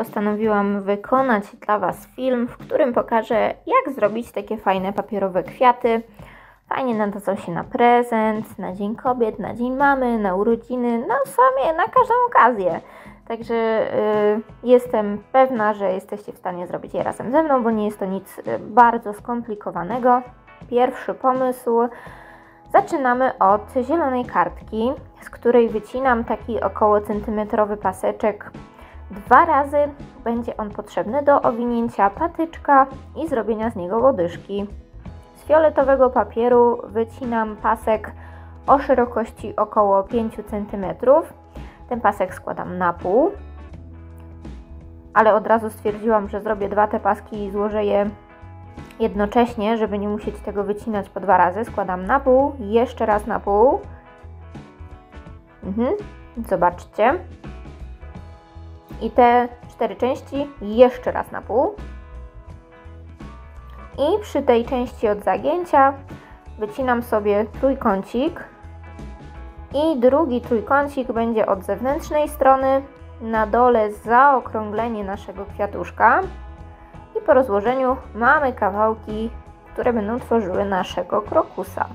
postanowiłam wykonać dla Was film, w którym pokażę, jak zrobić takie fajne papierowe kwiaty. Fajnie nadadzą się na prezent, na Dzień Kobiet, na Dzień Mamy, na urodziny, na każdą okazję. Także jestem pewna, że jesteście w stanie zrobić je razem ze mną, bo nie jest to nic bardzo skomplikowanego. Pierwszy pomysł. Zaczynamy od zielonej kartki, z której wycinam taki około centymetrowy paseczek. Dwa razy będzie on potrzebny do owinięcia patyczka i zrobienia z niego łodyżki. Z fioletowego papieru wycinam pasek o szerokości około 5 cm. Ten pasek składam na pół, ale od razu stwierdziłam, że zrobię dwa te paski i złożę je jednocześnie, żeby nie musieć tego wycinać po dwa razy. Składam na pół, jeszcze raz na pół. Zobaczcie. I te cztery części jeszcze raz na pół. I przy tej części od zagięcia wycinam sobie trójkącik. I drugi trójkącik będzie od zewnętrznej strony. Na dole zaokrąglenie naszego kwiatuszka. I po rozłożeniu mamy kawałki, które będą tworzyły naszego krokusa.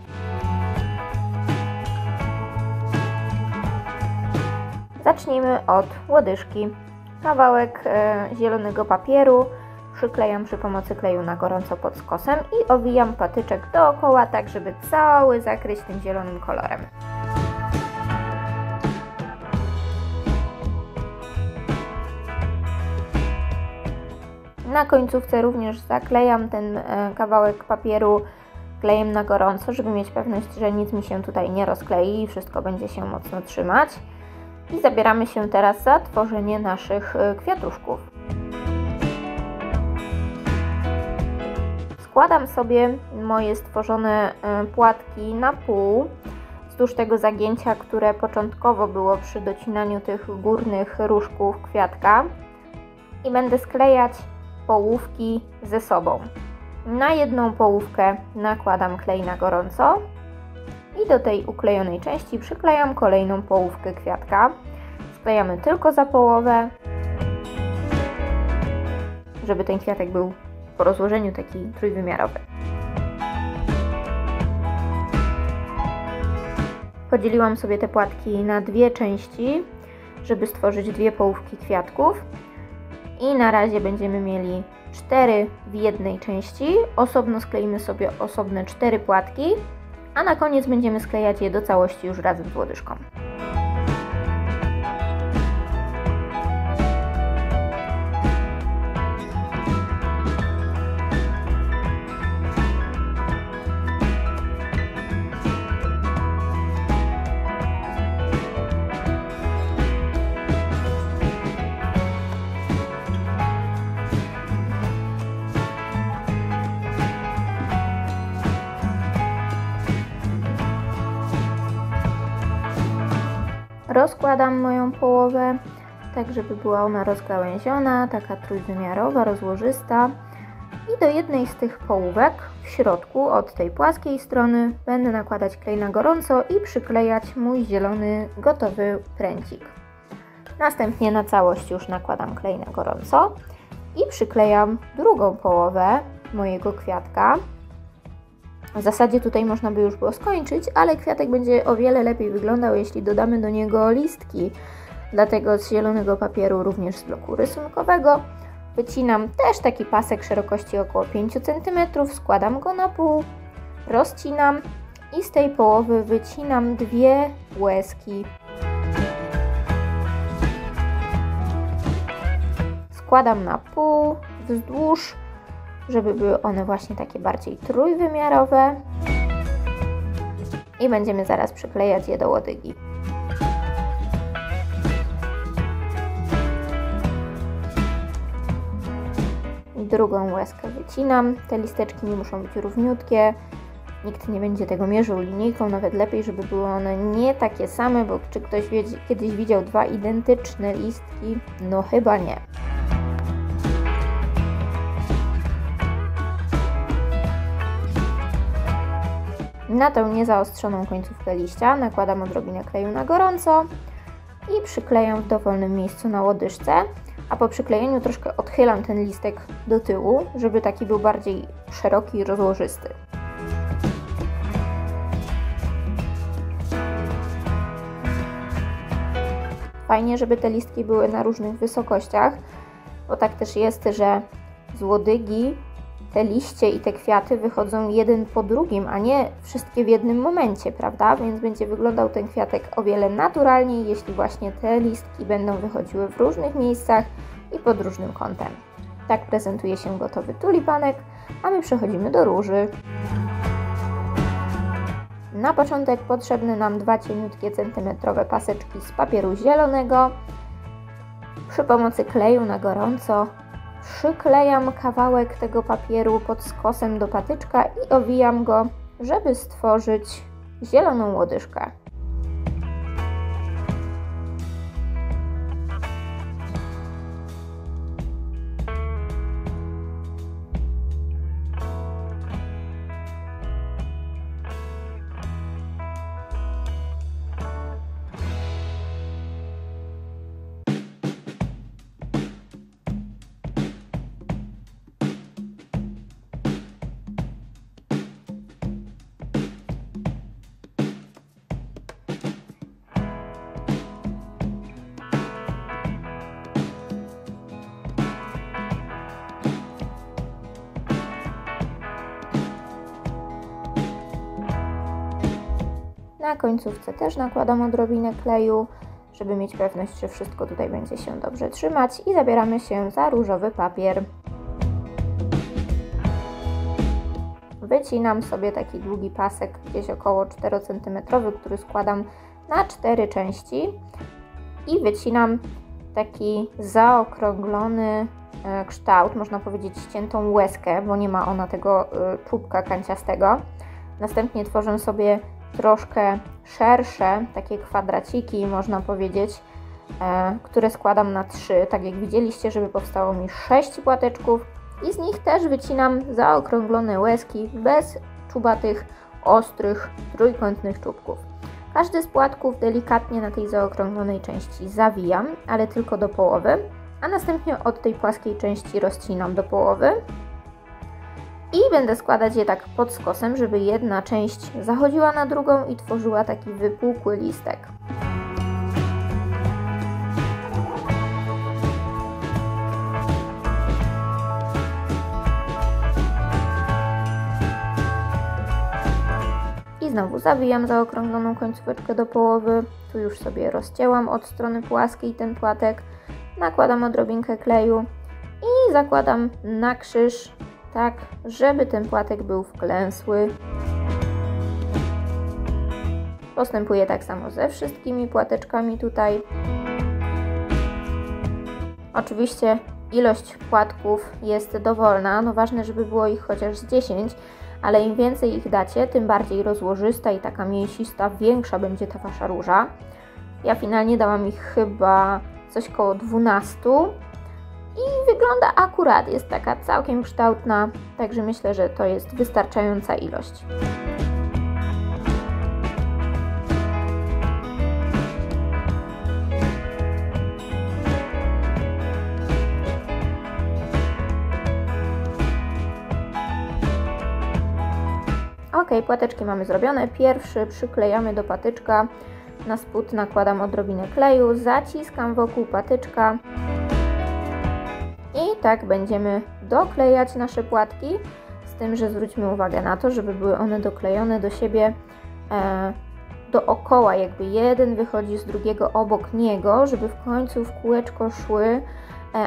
Zacznijmy od łodyżki. Kawałek zielonego papieru przyklejam przy pomocy kleju na gorąco pod skosem i owijam patyczek dookoła, tak żeby cały zakryć tym zielonym kolorem. Na końcówce również zaklejam ten kawałek papieru klejem na gorąco, żeby mieć pewność, że nic mi się tutaj nie rozklei i wszystko będzie się mocno trzymać. I zabieramy się teraz za tworzenie naszych kwiatuszków. Składam sobie moje stworzone płatki na pół wzdłuż tego zagięcia, które początkowo było przy docinaniu tych górnych różków kwiatka. I będę sklejać połówki ze sobą. Na jedną połówkę nakładam klej na gorąco i do tej uklejonej części przyklejam kolejną połówkę kwiatka. Sklejamy tylko za połowę, żeby ten kwiatek był po rozłożeniu taki trójwymiarowy. Podzieliłam sobie te płatki na dwie części, żeby stworzyć dwie połówki kwiatków. I na razie będziemy mieli 4 w jednej części, osobno skleimy sobie osobne 4 płatki, a na koniec będziemy sklejać je do całości już razem z łodyżką. Rozkładam moją połowę, tak żeby była ona rozgałęziona, taka trójwymiarowa, rozłożysta. I do jednej z tych połówek w środku, od tej płaskiej strony, będę nakładać klej na gorąco i przyklejać mój zielony, gotowy pręcik. Następnie na całość już nakładam klej na gorąco i przyklejam drugą połowę mojego kwiatka. W zasadzie tutaj można by już było skończyć, ale kwiatek będzie o wiele lepiej wyglądał, jeśli dodamy do niego listki. Dlatego z zielonego papieru, również z bloku rysunkowego, wycinam też taki pasek szerokości około 5 cm, składam go na pół, rozcinam i z tej połowy wycinam dwie łezki. Składam na pół, wzdłuż, żeby były one właśnie takie bardziej trójwymiarowe i będziemy zaraz przyklejać je do łodygi. Drugą łezkę wycinam, te listeczki nie muszą być równiutkie, nikt nie będzie tego mierzył linijką, nawet lepiej, żeby były one nie takie same, bo czy ktoś kiedyś widział dwa identyczne listki? No chyba nie. Na tę niezaostrzoną końcówkę liścia nakładam odrobinę kleju na gorąco i przyklejam w dowolnym miejscu na łodyżce, a po przyklejeniu troszkę odchylam ten listek do tyłu, żeby taki był bardziej szeroki i rozłożysty. Fajnie, żeby te listki były na różnych wysokościach, bo tak też jest, że z łodygi te liście i te kwiaty wychodzą jeden po drugim, a nie wszystkie w jednym momencie, prawda? Więc będzie wyglądał ten kwiatek o wiele naturalniej, jeśli właśnie te listki będą wychodziły w różnych miejscach i pod różnym kątem. Tak prezentuje się gotowy tulipanek, a my przechodzimy do róży. Na początek potrzebne nam 2 cieniutkie centymetrowe paseczki z papieru zielonego. Przy pomocy kleju na gorąco przyklejam kawałek tego papieru pod skosem do patyczka i owijam go, żeby stworzyć zieloną łodyżkę. Na końcówce też nakładam odrobinę kleju, żeby mieć pewność, że wszystko tutaj będzie się dobrze trzymać i zabieramy się za różowy papier. Wycinam sobie taki długi pasek, gdzieś około 4 cm, który składam na 4 części i wycinam taki zaokrąglony kształt, można powiedzieć ściętą łezkę, bo nie ma ona tego czubka kanciastego. Następnie tworzę sobie troszkę szersze, takie kwadraciki, można powiedzieć, które składam na 3, tak jak widzieliście, żeby powstało mi 6 płateczków i z nich też wycinam zaokrąglone łezki bez czubatych, ostrych, trójkątnych czubków. Każdy z płatków delikatnie na tej zaokrąglonej części zawijam, ale tylko do połowy, a następnie od tej płaskiej części rozcinam do połowy. I będę składać je tak pod skosem, żeby jedna część zachodziła na drugą i tworzyła taki wypukły listek. I znowu zawijam zaokrągloną końcóweczkę do połowy. Tu już sobie rozcięłam od strony płaskiej ten płatek. Nakładam odrobinkę kleju i zakładam na krzyż, tak, żeby ten płatek był wklęsły. Postępuję tak samo ze wszystkimi płateczkami tutaj. Oczywiście ilość płatków jest dowolna, no ważne, żeby było ich chociaż z 10, ale im więcej ich dacie, tym bardziej rozłożysta i taka mięsista, większa będzie ta wasza róża. Ja finalnie dałam ich chyba coś koło 12. I wygląda akurat, jest taka całkiem kształtna, także myślę, że to jest wystarczająca ilość. Ok, płateczki mamy zrobione. Pierwszy przyklejamy do patyczka, na spód nakładam odrobinę kleju, zaciskam wokół patyczka. I tak będziemy doklejać nasze płatki, z tym, że zwróćmy uwagę na to, żeby były one doklejone do siebie dookoła, jakby jeden wychodzi z drugiego obok niego, żeby w końcu w kółeczko szły,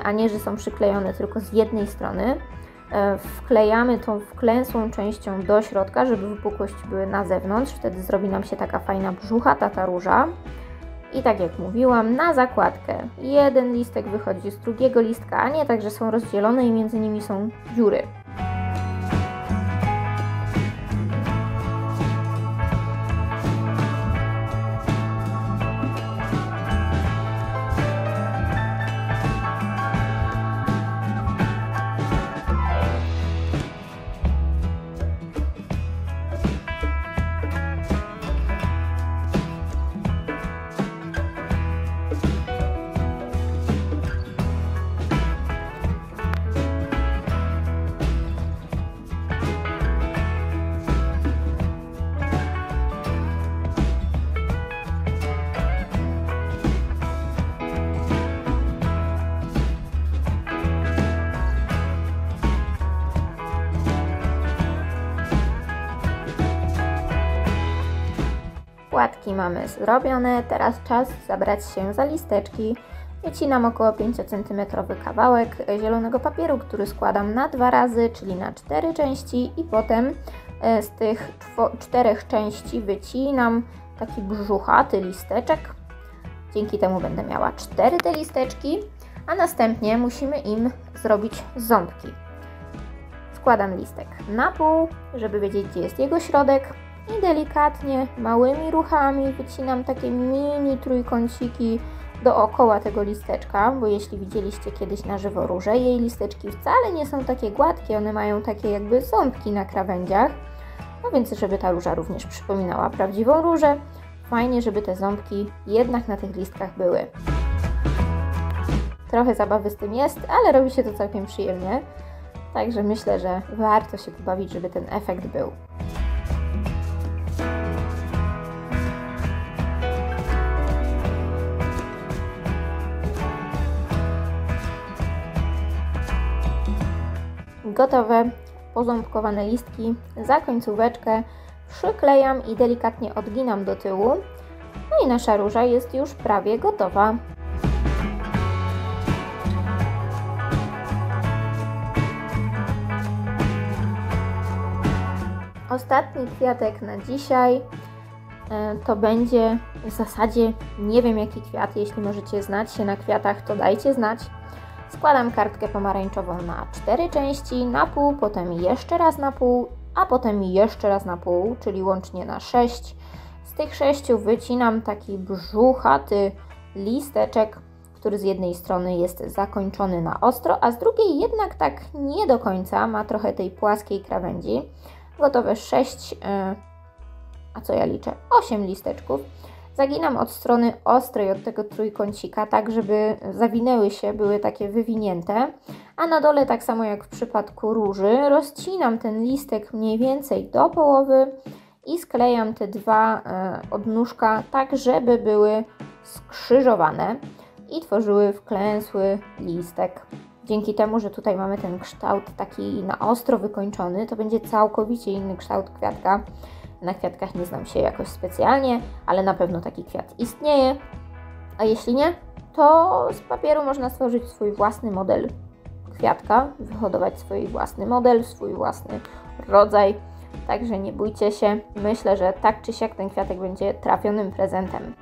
a nie, że są przyklejone tylko z jednej strony. Wklejamy tą wklęsłą częścią do środka, żeby wypukłości były na zewnątrz, wtedy zrobi nam się taka fajna brzuchata ta róża. I tak jak mówiłam, na zakładkę jeden listek wychodzi z drugiego listka, a nie tak, że są rozdzielone i między nimi są dziury. Kartki mamy zrobione, teraz czas zabrać się za listeczki. Wycinam około 5 cm kawałek zielonego papieru, który składam na 2 razy, czyli na 4 części i potem z tych 4 części wycinam taki brzuchaty listeczek. Dzięki temu będę miała 4 te listeczki, a następnie musimy im zrobić ząbki. Składam listek na pół, żeby wiedzieć, gdzie jest jego środek. I delikatnie, małymi ruchami wycinam takie mini trójkąciki dookoła tego listeczka, bo jeśli widzieliście kiedyś na żywo róże, jej listeczki wcale nie są takie gładkie, one mają takie jakby ząbki na krawędziach. No więc, żeby ta róża również przypominała prawdziwą różę, fajnie, żeby te ząbki jednak na tych listkach były. Trochę zabawy z tym jest, ale robi się to całkiem przyjemnie. Także myślę, że warto się pobawić, żeby ten efekt był. Gotowe, poząbkowane listki, za końcóweczkę przyklejam i delikatnie odginam do tyłu. No i nasza róża jest już prawie gotowa. Ostatni kwiatek na dzisiaj to będzie w zasadzie nie wiem jaki kwiat, jeśli możecie znać się na kwiatach, to dajcie znać. Składam kartkę pomarańczową na 4 części, na pół, potem jeszcze raz na pół, a potem jeszcze raz na pół, czyli łącznie na 6. Z tych 6 wycinam taki brzuchaty listeczek, który z jednej strony jest zakończony na ostro, a z drugiej jednak tak nie do końca, ma trochę tej płaskiej krawędzi. Gotowe 6, a co ja liczę, 8 listeczków. Zaginam od strony ostrej, od tego trójkącika, tak żeby zawinęły się, były takie wywinięte. A na dole, tak samo jak w przypadku róży, rozcinam ten listek mniej więcej do połowy i sklejam te 2 odnóżka tak, żeby były skrzyżowane i tworzyły wklęsły listek. Dzięki temu, że tutaj mamy ten kształt taki na ostro wykończony, to będzie całkowicie inny kształt kwiatka. Na kwiatkach nie znam się jakoś specjalnie, ale na pewno taki kwiat istnieje. A jeśli nie, to z papieru można stworzyć swój własny model kwiatka, wyhodować swój własny model, swój własny rodzaj. Także nie bójcie się. Myślę, że tak czy siak ten kwiatek będzie trafionym prezentem.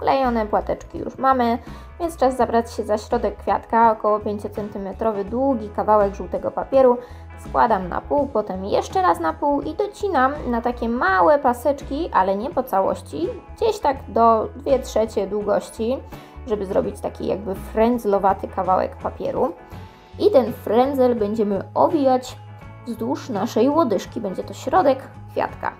Sklejone płateczki już mamy, więc czas zabrać się za środek kwiatka, około 5 cm długi kawałek żółtego papieru. Składam na pół, potem jeszcze raz na pół i docinam na takie małe paseczki, ale nie po całości, gdzieś tak do 2/3 długości, żeby zrobić taki jakby frędzlowaty kawałek papieru. I ten frędzel będziemy owijać wzdłuż naszej łodyżki, będzie to środek kwiatka.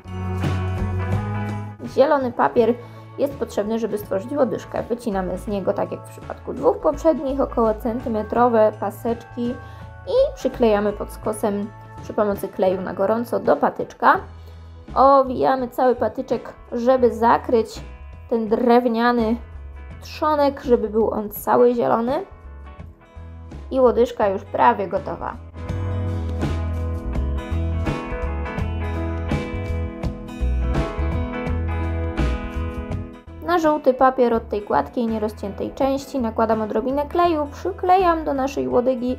Zielony papier jest potrzebny, żeby stworzyć łodyżkę. Wycinamy z niego, tak jak w przypadku 2 poprzednich, około centymetrowe paseczki i przyklejamy pod skosem przy pomocy kleju na gorąco do patyczka. Owijamy cały patyczek, żeby zakryć ten drewniany trzonek, żeby był on cały zielony. I łodyżka już prawie gotowa. Na żółty papier od tej gładkiej, nierozciętej części nakładam odrobinę kleju, przyklejam do naszej łodygi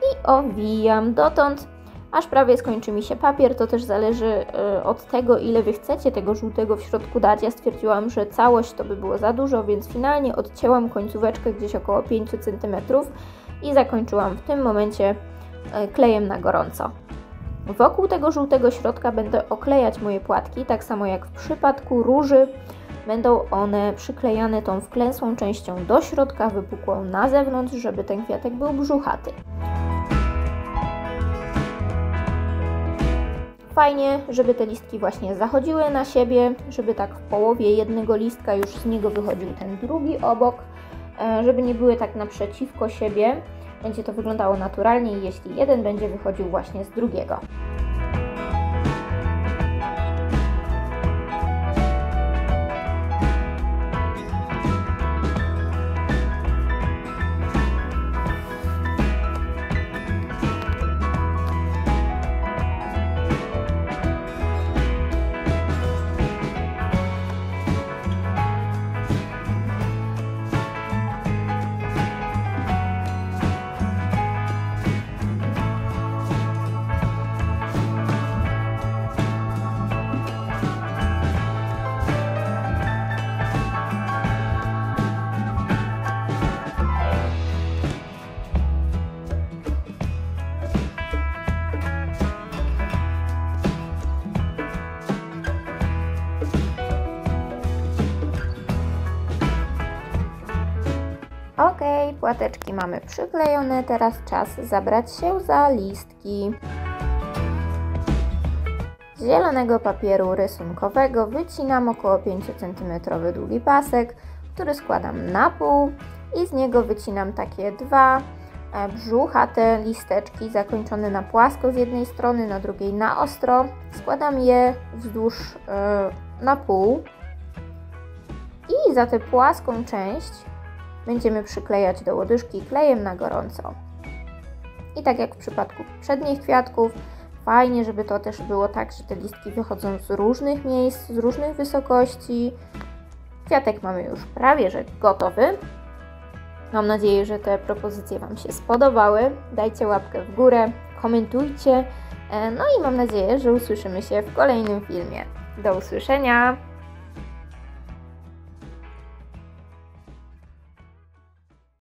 i owijam dotąd, aż prawie skończy mi się papier. To też zależy od tego, ile Wy chcecie tego żółtego w środku dać. Ja stwierdziłam, że całość to by było za dużo, więc finalnie odcięłam końcóweczkę gdzieś około 5 cm i zakończyłam w tym momencie klejem na gorąco. Wokół tego żółtego środka będę oklejać moje płatki, tak samo jak w przypadku róży. Będą one przyklejane tą wklęsłą częścią do środka, wypukłą na zewnątrz, żeby ten kwiatek był brzuchaty. Fajnie, żeby te listki właśnie zachodziły na siebie, żeby tak w połowie jednego listka już z niego wychodził ten drugi obok, żeby nie były tak naprzeciwko siebie. Będzie to wyglądało naturalnie, jeśli jeden będzie wychodził właśnie z drugiego. Ok, płateczki mamy przyklejone, teraz czas zabrać się za listki. Z zielonego papieru rysunkowego wycinam około 5 cm długi pasek, który składam na pół i z niego wycinam takie dwa brzuchate listeczki zakończone na płasko z jednej strony, na drugiej na ostro. Składam je wzdłuż na pół i za tę płaską część będziemy przyklejać do łodyżki klejem na gorąco. I tak jak w przypadku przednich kwiatków, fajnie, żeby to też było tak, że te listki wychodzą z różnych miejsc, z różnych wysokości. Kwiatek mamy już prawie że gotowy. Mam nadzieję, że te propozycje Wam się spodobały. Dajcie łapkę w górę, komentujcie. No i mam nadzieję, że usłyszymy się w kolejnym filmie. Do usłyszenia!